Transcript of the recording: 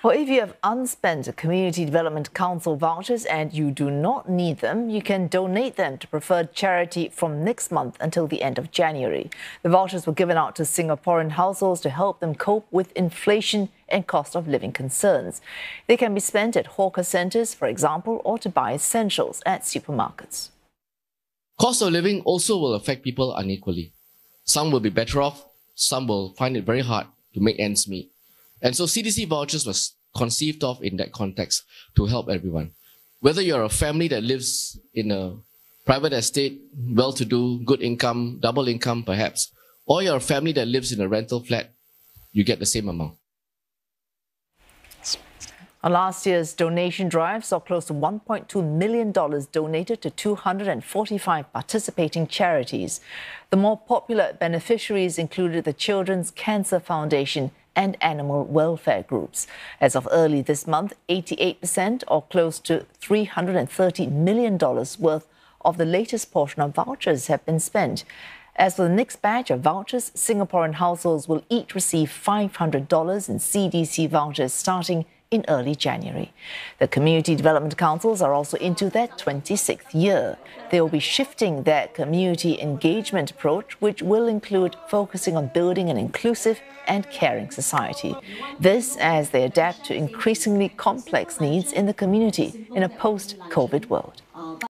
Well, if you have unspent Community Development Council vouchers and you do not need them, you can donate them to preferred charity from next month until the end of January. The vouchers were given out to Singaporean households to help them cope with inflation and cost of living concerns. They can be spent at hawker centres, for example, or to buy essentials at supermarkets. Cost of living also will affect people unequally. Some will be better off, some will find it very hard to make ends meet. And so CDC vouchers was conceived of in that context to help everyone. Whether you're a family that lives in a private estate, well-to-do, good income, double income perhaps, or you're a family that lives in a rental flat, you get the same amount. Last year's donation drive saw close to $1.2 million donated to 245 participating charities. The more popular beneficiaries included the Children's Cancer Foundation and animal welfare groups. As of early this month, 88% or close to $330 million worth of the latest portion of vouchers have been spent. As for the next batch of vouchers, Singaporean households will each receive $500 in CDC vouchers starting in early January. The Community Development Councils are also into their 26th year. They will be shifting their community engagement approach, which will include focusing on building an inclusive and caring society. This as they adapt to increasingly complex needs in the community in a post-COVID world.